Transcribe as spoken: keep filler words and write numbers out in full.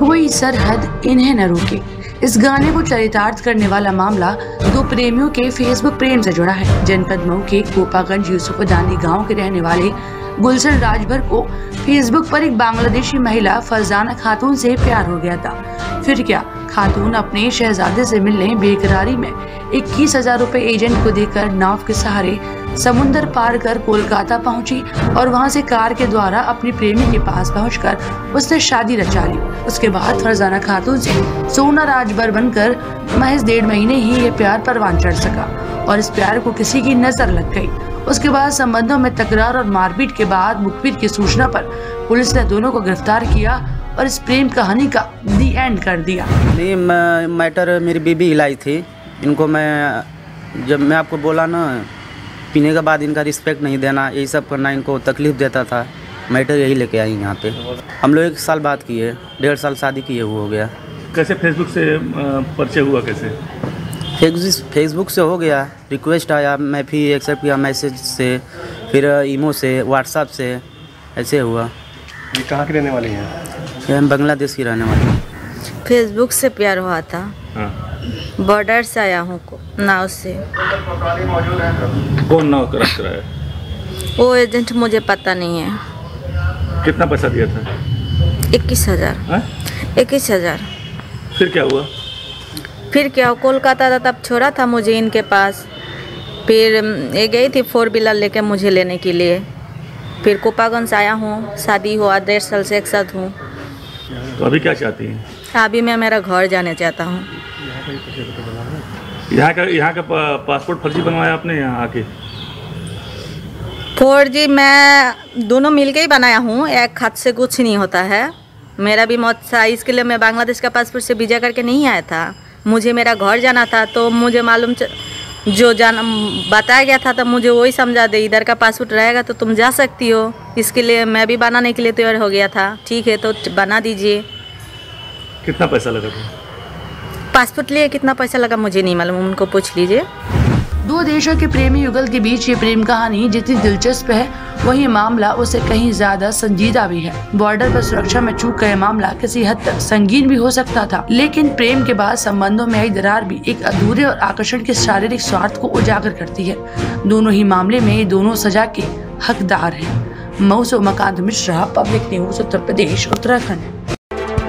कोई सरहद इन्हें न रोके। इस गाने को चरितार्थ करने वाला मामला दो प्रेमियों के फेसबुक प्रेम से जुड़ा है। जनपद मऊ के कोपागंज युसुफपुर गांव के रहने वाले गुलशन राजभर को फेसबुक पर एक बांग्लादेशी महिला फरजाना खातून से प्यार हो गया था। फिर क्या, खातून अपने शहजादे से मिलने बेकरारी में इक्कीस हजार रूपए एजेंट को देकर नाव के सहारे समुंदर पार कर कोलकाता पहुंची और वहां से कार के द्वारा अपने प्रेमी के पास पहुंचकर उसने शादी रचा ली। उसके बाद फरजाना खातून से सोना राजभर बनकर महज डेढ़ महीने ही ये प्यार परवान चढ़ सका और इस प्यार को किसी की नजर लग गई। उसके बाद संबंधों में तकरार और मारपीट के बाद मुखबिर की सूचना पर पुलिस ने दोनों को गिरफ्तार किया और इस प्रेम कहानी का दी एंड कर दिया। नहीं, मैटर मेरी बीबी इलाई थी। इनको मैं, जब मैं आपको बोला ना, पीने के बाद इनका रिस्पेक्ट नहीं देना, यही सब करना इनको तकलीफ देता था। मैटर यही लेके आई यहाँ पे। हम लोग एक साल बात किए, डेढ़ साल शादी किए हुए हो गया। कैसे फेसबुक से परिचय हुआ? कैसे फेसबुक से हो गया, रिक्वेस्ट आया, मैं फिर एक्सेप्ट किया, मैसेज से, फिर ईमो से, व्हाट्सएप से, ऐसे हुआ। ये कहाँ के रहने वाले हैं? हम बांग्लादेश की रहने वाले हैं। फेसबुक से प्यार हुआ था। हाँ। बॉर्डर से आया हूँ को नाव से। कौन नाव क्रॉस कराया? वो एजेंट मुझे पता नहीं है। कितना पैसा दिया था? इक्कीस हजार। इक्कीस हजार फिर क्या हुआ? फिर क्या हुआ, कोलकाता था तब छोड़ा था मुझे इनके पास। फिर ये गई थी फोर व्हीलर लेके मुझे लेने के लिए। फिर कोपागंज आया हूँ, शादी हुआ, डेढ़ साल से एक साथ हूँ। तो अभी क्या चाहती हैं? अभी मैं मेरा घर जाने चाहता हूँ। यहाँ का यहाँ का पासपोर्ट फर्जी बनवाया आपने? यहाँ आके फर्जी मैं दोनों मिलके ही बनाया हूँ, एक हाथ से कुछ नहीं होता है। मेरा भी मौत था, इसके लिए मैं बांग्लादेश का पासपोर्ट से वीजा करके नहीं आया था। मुझे मेरा घर जाना था, तो मुझे मालूम जो जाना बताया गया था, तो मुझे वही समझा दे इधर का पासपोर्ट रहेगा तो तुम जा सकती हो। इसके लिए मैं भी बनाने के लिए तैयार हो गया था। ठीक है तो बना दीजिए। कितना पैसा लगा था पासपोर्ट लिए? कितना पैसा लगा मुझे नहीं मालूम, उनको पूछ लीजिए। दो देशों के प्रेमी युगल के बीच ये प्रेम कहानी जितनी दिलचस्प है, वही मामला उसे कहीं ज्यादा संजीदा भी है। बॉर्डर पर सुरक्षा में चूक गए मामला किसी हद तक संगीन भी हो सकता था, लेकिन प्रेम के बाद संबंधों में आई दरार भी एक अधूरे और आकर्षण के शारीरिक स्वार्थ को उजागर करती है। दोनों ही मामले में दोनों सजा के हकदार है। मौसम कांद मिश्रा, पब्लिक न्यूज, उत्तर प्रदेश उत्तराखंड।